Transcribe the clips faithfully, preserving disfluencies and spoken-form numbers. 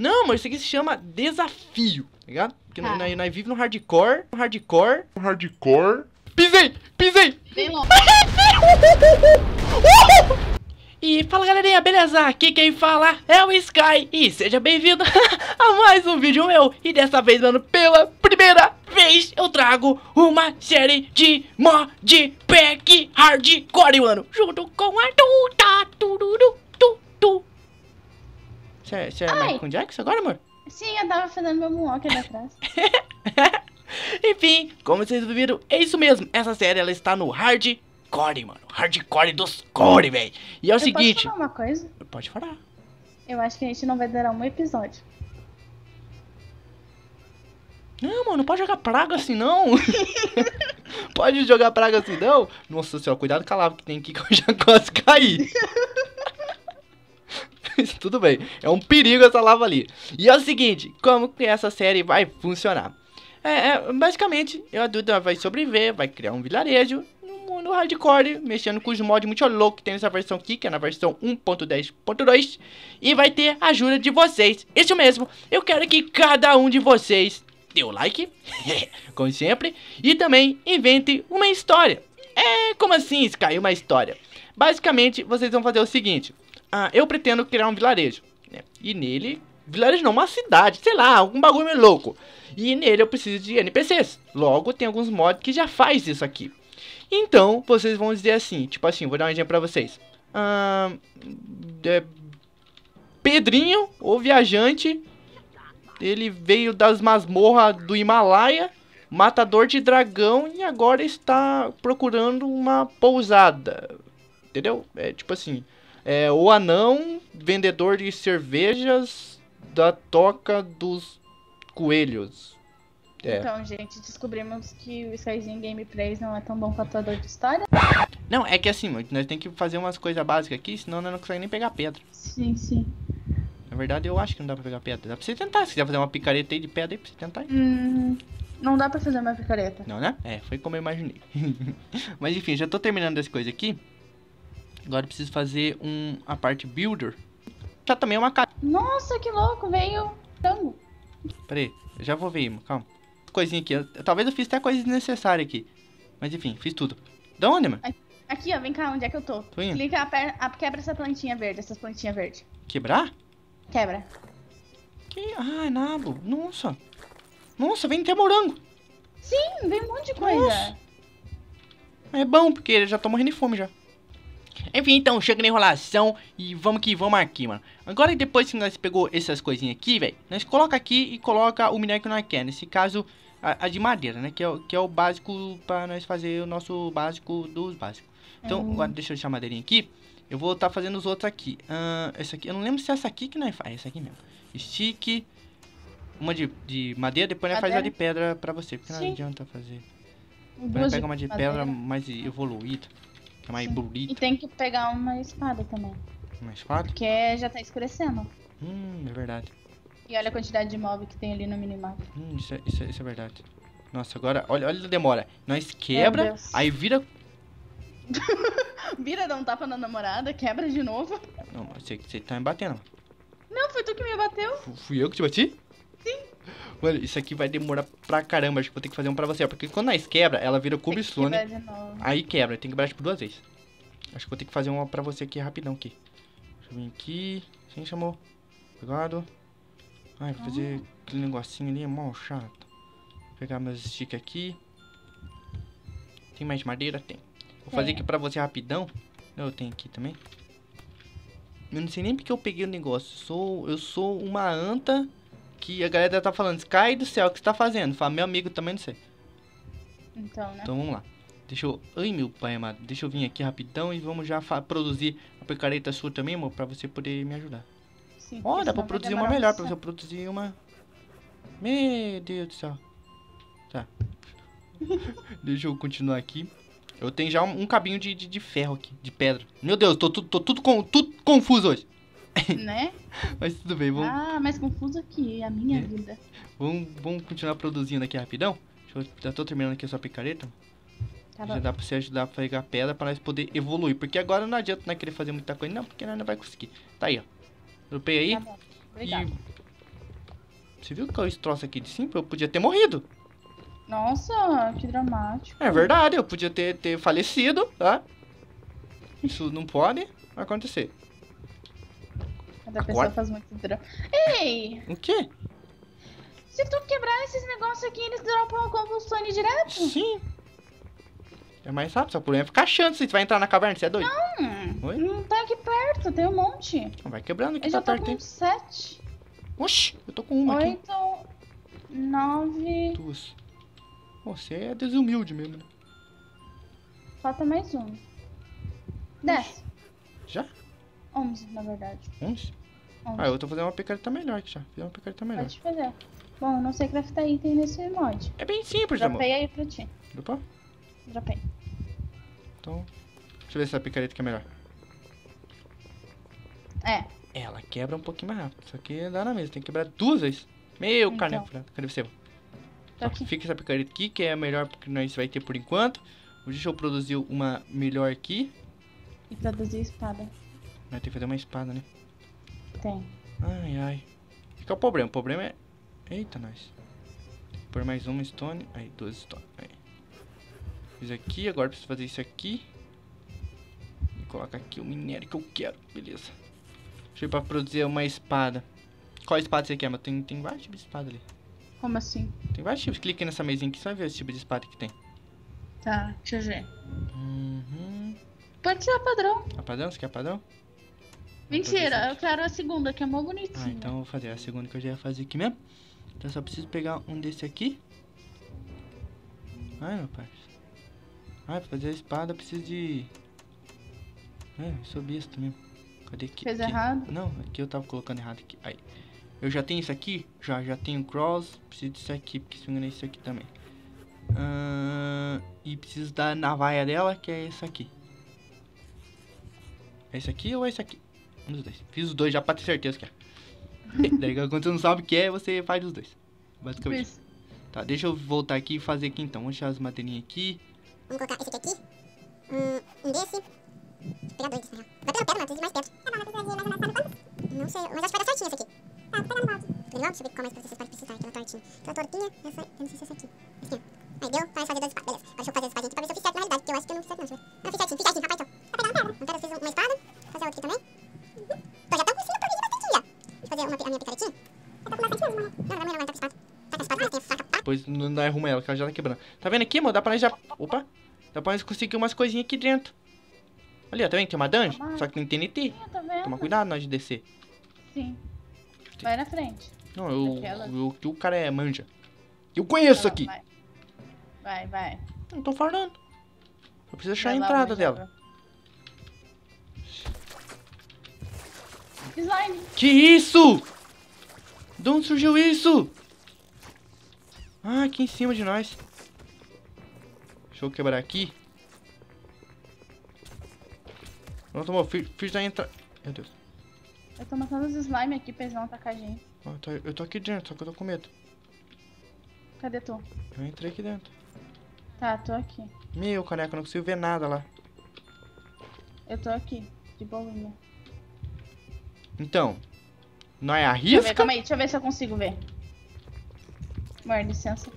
Não, mas isso aqui se chama desafio, tá ligado? Porque ah. nós, nós vivemos no hardcore, no hardcore, no hardcore. Pisei, pisei! Bem longe. E fala galerinha, beleza? Aqui quem fala é o Sky e seja bem-vindo a mais um vídeo meu. E dessa vez, mano, pela primeira vez eu trago uma série de mod pack hardcore, mano, junto com a Tuta, tururu, tu, tu. Você é, você é Michael Jackson agora, amor? Sim, eu tava fazendo meu moonwalk ali atrás. Enfim, como vocês viram, é isso mesmo. Essa série, ela está no hard hardcore, mano. Hardcore dos core, velho. E é o eu seguinte... Posso falar uma coisa? Pode falar. Eu acho que a gente não vai durar um episódio. Não, mano, não pode jogar praga assim, não. Pode jogar praga assim, não. Nossa senhora, cuidado com a lava que tem aqui que eu já quase caí. Tudo bem. É um perigo essa lava ali. E é o seguinte, como que essa série vai funcionar? É, é basicamente, a Duda vai sobreviver, vai criar um vilarejo... no hardcore, mexendo com os mods muito loucos que tem nessa versão aqui, que é na versão um ponto dez ponto dois, e vai ter a ajuda de vocês. Isso mesmo, eu quero que cada um de vocês dê o like, como sempre, e também invente uma história. É, como assim, Sky, uma história? Basicamente, vocês vão fazer o seguinte, ah, eu pretendo criar um vilarejo, né? E nele, vilarejo não, uma cidade, sei lá, algum bagulho meio louco, e nele eu preciso de N P Cs, logo tem alguns mods que já faz isso aqui. Então, vocês vão dizer assim, tipo assim, vou dar um exemplo pra vocês. Ah, é, Pedrinho, o viajante, ele veio das masmorras do Himalaia, matador de dragão e agora está procurando uma pousada. Entendeu? É tipo assim, é, o anão, vendedor de cervejas da toca dos coelhos. É. Então, gente, descobrimos que o Skyzinho Gameplay não é tão bom contador de história. Não, é que assim, nós temos que fazer umas coisas básicas aqui, senão nós não conseguimos nem pegar pedra. Sim, sim. Na verdade, eu acho que não dá pra pegar pedra. Dá pra você tentar, se quiser fazer uma picareta aí de pedra aí, pra você tentar. Hum, não dá pra fazer uma picareta. Não, né? É, foi como eu imaginei. Mas enfim, já tô terminando essa coisa aqui. Agora eu preciso fazer um, a parte builder. Já também uma casa. Nossa, que louco, veio tango. Pera aí, eu já vou ver, calma. Coisinha aqui, eu, talvez eu fiz até coisa desnecessária aqui. Mas enfim, fiz tudo. Da onde, mano? Aqui, ó, vem cá, onde é que eu tô? Tô indo. Clica, aper, a, quebra essa plantinha verde, essas plantinhas verdes. Quebrar? Quebra. Que... Ai, nabo. Nossa. Nossa, vem até morango. Sim, vem um monte de coisa. Nossa. É bom, porque eu já tô morrendo de fome já. Enfim, então, chega na enrolação e vamos que vamos aqui, mano. Agora, depois que nós pegou essas coisinhas aqui, velho, nós coloca aqui e coloca o minério que nós quer. Nesse caso, a, a de madeira, né? Que é, que é o básico pra nós fazer o nosso básico dos básicos. Então, uhum. Agora deixa eu deixar a madeirinha aqui. Eu vou estar tá fazendo os outros aqui. Uh, essa aqui, eu não lembro se é essa aqui que nós faz. É essa aqui mesmo. Stick. Uma de, de madeira, depois nós faz a de pedra pra você. Porque Sim. não adianta fazer. Nós pega uma de madeira. Pedra mais evoluída. Mais bonito. E tem que pegar uma espada também. Uma espada? Porque já tá escurecendo. Hum, é verdade. E olha a quantidade de mob que tem ali no minimapa. Hum, isso é, isso é, isso é verdade. Nossa, agora, olha, olha a demora. Nós quebra, aí vira... Vira, dá um tapa na namorada, quebra de novo. Não, você, você tá me batendo. Não, foi tu que me bateu. F fui eu que te bati? Sim. Mano, isso aqui vai demorar pra caramba. Acho que vou ter que fazer um pra você. Porque quando nós quebra, ela vira cubo slone. Aí quebra, tem que quebrar tipo duas vezes. Acho que vou ter que fazer uma pra você aqui rapidão aqui. Deixa eu vir aqui. Quem chamou? Obrigado. Ai, vou fazer ah. aquele negocinho ali, é mó chato. Vou pegar meus stick aqui. Tem mais madeira? Tem. Vou fazer é. aqui pra você rapidão. Eu tenho aqui também. Eu não sei nem porque eu peguei o negócio. Sou, eu sou uma anta. Que a galera tá falando, Sky do céu, o que você tá fazendo? Fala, meu amigo, também não sei. Então, né? Então vamos lá. Deixa eu... Ai, meu pai amado. Deixa eu vir aqui rapidão e vamos já produzir a picareta sua também, amor, pra você poder me ajudar. Sim. Ó, oh, dá pra produzir uma melhor, pra você produzir uma... Meu Deus do céu. Tá. Deixa eu continuar aqui. Eu tenho já um, um cabinho de, de, de ferro aqui, de pedra. Meu Deus, tô tudo tô, tô, tô, tô, tô, tô confuso hoje. Né? Mas tudo bem, vamos... Ah, mais confuso aqui, a minha é. vida. Vamos, vamos continuar produzindo aqui rapidão? Deixa eu... Já tô terminando aqui a sua picareta. Tá Já bom. dá pra você ajudar a pegar pedra pra nós poder evoluir. Porque agora não adianta nós querer fazer muita coisa, não. Porque nós não vai conseguir. Tá aí, ó. Dropei aí. Tá bom. Obrigado. E Você viu que caiu esse troço aqui de cima? Eu podia ter morrido. Nossa, que dramático. É verdade, eu podia ter, ter falecido, tá? Isso não pode acontecer. Cada pessoa faz muito drama. Ei! O quê? Se tu quebrar esses negócios aqui, eles dropam a combustone direto? Sim. É mais rápido, só por exemplo, ficar achando se tu vai entrar na caverna, você é doido. Não, Oi? não tá aqui perto, tem um monte. Vai quebrando aqui, eu tá perto. Eu já tô com sete. Oxi, eu tô com uma oito, aqui. Oito, nove... Duas. Você é desumilde mesmo, né? Falta mais um. Dez. Já? Onze, na verdade. Onze? onze. Ah, eu tô fazendo uma picareta melhor aqui já. Fiz uma picareta melhor. Pode fazer. Bom, eu não sei craftar item nesse mod. É bem simples, amor. Dropei aí pra ti. Opa. Dropei. Então, deixa eu ver se a picareta que é melhor. É. Ela quebra um pouquinho mais rápido. Isso aqui dá na mesa. Tem que quebrar duas vezes. Meu então. Carneiro. Cadê você? Tá aqui. Fica essa picareta aqui, que é a melhor que nós vai ter por enquanto. Deixa eu produzir uma melhor aqui. E produzir espada. Vai ter que fazer uma espada, né? Tem. Ai, ai. Qual é o problema? O problema é... Eita, nós. Tem que pôr mais uma stone. Aí, duas stone. Aí. Fiz aqui, agora preciso fazer isso aqui. E colocar aqui o minério que eu quero. Beleza. Deixa eu ir pra produzir uma espada. Qual espada você quer? Mas tem, tem vários tipos de espada ali. Como assim? Tem vários tipos. Clica nessa mesinha aqui, você vai ver os tipos de espada que tem. Tá, deixa eu ver. Uhum. Pode ser a padrão. A padrão? Você quer a padrão? Mentira, eu quero a segunda, que é mó bonitinha. Ah, então eu vou fazer a segunda que eu já ia fazer aqui mesmo. Então eu só preciso pegar um desse aqui. Ai, meu pai. Ai, pra fazer a espada eu preciso de... Ai, eu sou besta mesmo. Cadê aqui? Fez aqui? Errado? Não, aqui eu tava colocando errado aqui. Aí. Eu já tenho isso aqui? Já, já tenho cross. Preciso disso aqui, porque se não é isso aqui também. Uh, e preciso da navalha dela, que é essa aqui. É esse aqui ou é esse aqui? Um dos dois. Fiz os dois já pra ter certeza que é. Daí quando você não sabe o que é, você faz os dois. Basicamente. Isso. Tá, deixa eu voltar aqui e fazer aqui então. Vou deixar as madeirinhas aqui. Vamos colocar esse aqui. Um, um desse. Vou pegar dois desse, né? Vai pegar, pega, mano. Tem de mais perto. Tá bom, mas precisa de mais um, sabe quanto? Não sei, mas acho que vai dar certinho esse aqui. Tá, vou pegar no balde. Legal, deixa eu ver qual mais pra vocês podem precisar. Aquela tortinha. Aquela tortinha, essa. Eu não sei se é essa aqui. Essa aqui. Aí deu, faz fazer dois espadas. Beleza. Agora deixa eu fazer as espadas aqui pra ver se eu fiz certo na realidade, porque eu acho que eu não fiz certo, não. Deixa eu ver. Não, fiz certinho, fiz certinho, rapaz, então. Vai pegar uma pedra. Então eu fiz uma espada. Vou fazer outra aqui também. Tô já tão com cima, tô vendo bastante já. Deixa eu fazer uma, a minha picaretinha. Eu tô com bastante mesmo, né? Não, não, não, não, tá com espada. Tá com espada, mas tem faca, pá. Depois não arruma ela, que ela já tá quebrando. Tá vendo aqui, mano? Dá pra nós já... Opa! Dá pra nós conseguir umas coisinhas aqui dentro. Ali, ó, tá vendo? Tem uma dungeon, Toma. só que tem T N T. Sim, Toma cuidado na hora de descer. Sim. Vai na frente. Não, eu... Daquela... eu, eu o cara é manja. Eu conheço Ela, aqui. Vai, vai. vai. Não tô falando. Eu preciso achar vai a entrada dela. Pra... Slime. Que isso? De onde surgiu isso? Ah, aqui em cima de nós. Deixa eu quebrar aqui. Não tomou, fiz da entrada. Meu Deus. Eu tô matando os slime aqui pra eles não atacar a gente. Eu tô, eu tô aqui dentro, só que eu tô com medo. Cadê tu? Eu entrei aqui dentro. Tá, tô aqui. Meu, caneca, eu não consigo ver nada lá. Eu tô aqui, de bolinha. Então, não é arrisca? Deixa eu ver, calma aí, deixa eu ver se eu consigo ver. Amor, licença.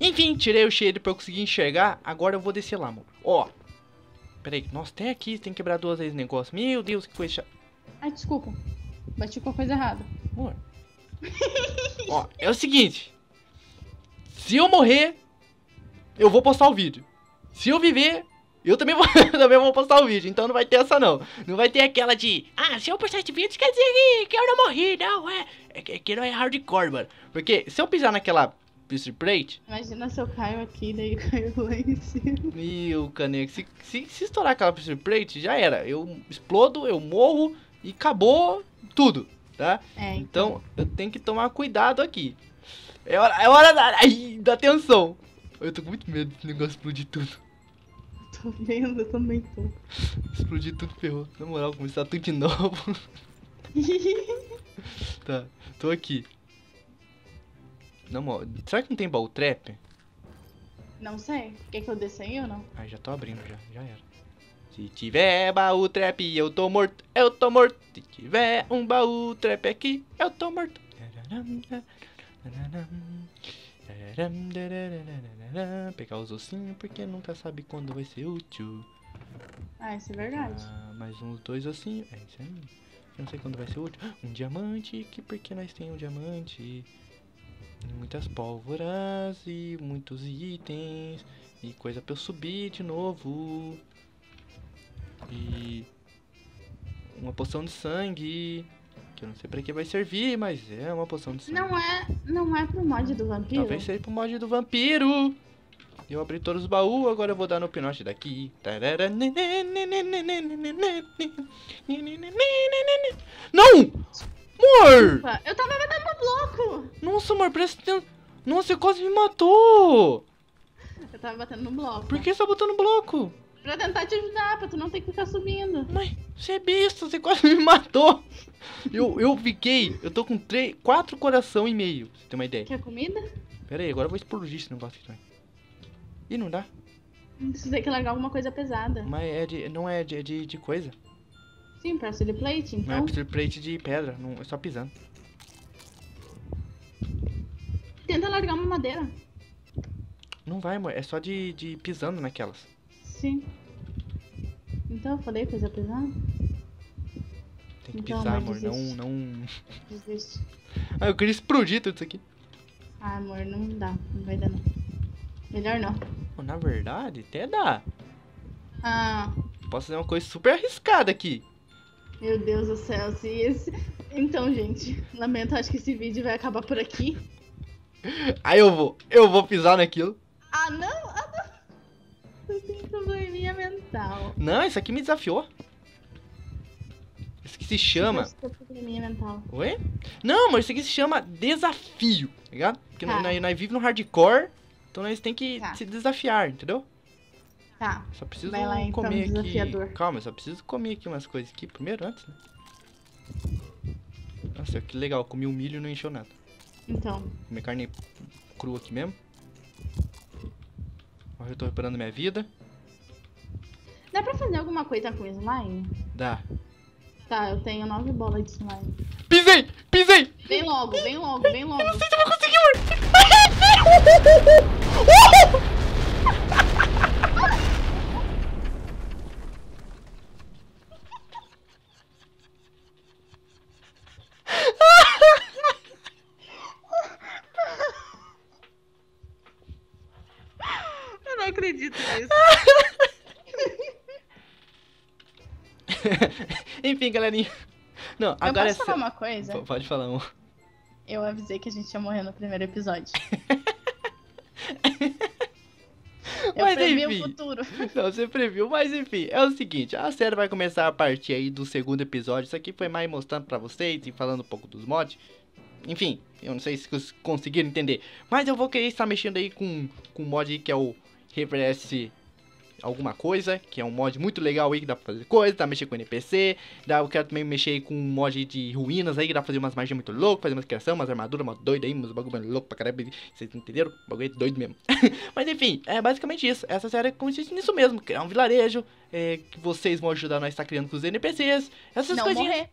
Enfim, tirei o cheiro pra eu conseguir enxergar. Agora eu vou descer lá, amor. Ó. Peraí, nossa, tem aqui, tem que quebrar duas vezes o negócio. Meu Deus, que coisa... Ai, desculpa. Bati com a coisa errada. Amor. Ó, é o seguinte. Se eu morrer, eu vou postar o vídeo. Se eu viver... Eu também vou, também vou postar o vídeo, então não vai ter essa não. Não vai ter aquela de... Ah, se eu postar esse vídeo, quer dizer que eu não morri, não, é... É que, é que não é hardcore, mano. Porque se eu pisar naquela pistol plate... Imagina se eu caio aqui, daí caiu lá em cima. Meu, caneco, se, se, se estourar aquela pistol plate, já era. Eu explodo, eu morro e acabou tudo, tá? É, então... então, eu tenho que tomar cuidado aqui. É hora, é hora da, da tensão. Eu tô com muito medo desse negócio explodir tudo. Tô vendo, eu também tô. Explodir tudo, ferrou. Na moral, começar tudo de novo. Tá, tô aqui. Na moral, será que não tem baú trap? Não sei. Quer que eu desça aí ou não? Ah, já tô abrindo, já, já era. Se tiver baú trap, eu tô morto, eu tô morto. Se tiver um baú trap aqui, eu tô morto. Pegar os ossinhos porque nunca sabe quando vai ser útil. Ah, isso é verdade. Ah, mais uns dois ossinhos. É isso aí. Eu não sei quando vai ser útil. Um diamante, que porque nós temos um diamante. Muitas pólvoras e muitos itens. E coisa pra eu subir de novo. E uma poção de sangue. Que eu não sei pra que vai servir, mas é uma poção de sangue. Não é, não é pro mod do vampiro? Talvez seja pro mod do vampiro. Eu abri todos os baús, agora eu vou dar no pinote daqui. Não! Amor! Eu tava batendo no bloco! Nossa, amor, parece que tem... Nossa, você quase me matou! Eu tava batendo no bloco. Por que você tá botando no bloco? Pra tentar te ajudar, pra tu não ter que ficar subindo. Mas você é besta, você quase me matou! Eu, eu fiquei... Eu tô com três, quatro coração e meio, você tem uma ideia. Quer comida? Pera aí, agora eu vou explodir esse negócio aqui também. Ih, não dá. Você tem que largar alguma coisa pesada. Mas é de, não é de, de, de coisa. Sim, pra steel plate, então. Não, é pra steel plate de pedra, não, é só pisando. Tenta largar uma madeira. Não vai, amor, é só de, de pisando naquelas. Sim. Então eu falei coisa pesada? Tem que então, pisar, amor, amor não, não... Desiste. Ah, eu queria explodir tudo isso aqui. Ah, amor, não dá, não vai dar não. Melhor não. Na verdade, até dá. Ah... Posso fazer uma coisa super arriscada aqui. Meu Deus do céu, se esse... Então, gente, lamento, acho que esse vídeo vai acabar por aqui. Aí eu vou, eu vou pisar naquilo. Ah, não? Ah, não. Eu tenho probleminha mental. Não, isso aqui me desafiou. Isso aqui se chama... Eu tenho probleminha mental. Oi? Não, mas isso aqui se chama desafio, ligado? Porque tá. nós, nós vivemos no hardcore, então nós temos que tá. se desafiar, entendeu? Tá, só preciso vai lá, então, comer desafiador. Aqui. Calma, só preciso comer aqui umas coisas aqui primeiro antes, né? Nossa, que legal, comi um milho e não encheu nada. Então. Comer carne crua aqui mesmo. Agora eu tô reparando minha vida. Dá pra fazer alguma coisa com slime? Dá. Tá, eu tenho nove bolas de slime. Pisei! Pisei! Vem logo, vem logo, vem logo. Eu não sei se eu vou conseguir, mano. Enfim, galerinha. Não, eu agora posso é falar uma coisa? P pode falar, amor. Eu avisei que a gente ia morrer no primeiro episódio. Eu mas previ enfim, o futuro. Não, você previu, mas enfim, é o seguinte, a série vai começar a partir aí do segundo episódio. Isso aqui foi mais mostrando pra vocês e falando um pouco dos mods. Enfim, eu não sei se vocês conseguiram entender, mas eu vou querer estar mexendo aí com o mod que é o Reverse... alguma coisa, que é um mod muito legal aí que dá pra fazer coisa, dá pra mexer com N P C, dá, eu quero também mexer com um mod de ruínas aí, que dá pra fazer umas magias muito loucas, fazer umas criação, umas armaduras, umas doidas aí, uns bagulho louco pra caramba, vocês entenderam? O bagulho é doido mesmo. Mas enfim, é basicamente isso, essa série consiste nisso mesmo, criar um vilarejo, é, que vocês vão ajudar nós a estar criando com os N P Cs, essas não coisinhas. Morrer.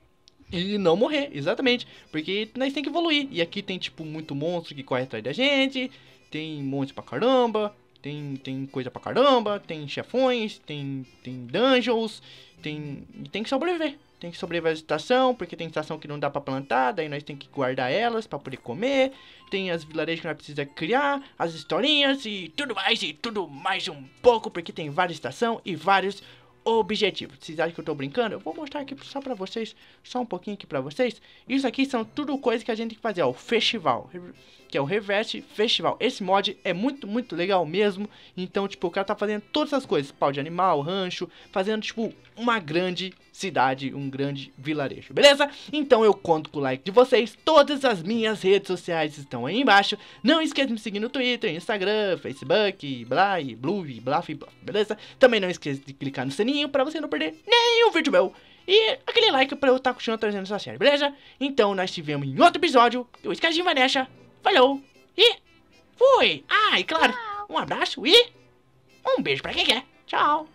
E não morrer, exatamente, porque nós tem que evoluir, e aqui tem tipo muito monstro que corre atrás da gente, tem monte pra caramba... Tem, tem coisa pra caramba, tem chefões, tem, tem dungeons, tem, tem que sobreviver. Tem que sobreviver à estação, porque tem estação que não dá pra plantar, daí nós tem que guardar elas pra poder comer. Tem as vilarejos que nós precisamos criar, as historinhas e tudo mais, e tudo mais um pouco, porque tem várias estações e vários objetivos. Vocês acham que eu tô brincando? Eu vou mostrar aqui só pra vocês, só um pouquinho aqui pra vocês. Isso aqui são tudo coisas que a gente tem que fazer, ó, o festival, que é o Reverse Festival. Esse mod é muito, muito legal mesmo. Então, tipo, o cara tá fazendo todas essas coisas, pau de animal, rancho, fazendo, tipo, uma grande cidade, um grande vilarejo, beleza? Então eu conto com o like de vocês, todas as minhas redes sociais estão aí embaixo. Não esqueça de me seguir no Twitter, Instagram, Facebook, blá, e blue, e blá, e blá, beleza? Também não esqueça de clicar no sininho pra você não perder nenhum vídeo meu. E aquele like pra eu estar continuando trazendo essa série, beleza? Então nós estivemos em outro episódio. Eu esqueci de Vanessa. Falou. E fui. Ah, e claro, um abraço e um beijo pra quem quer. Tchau.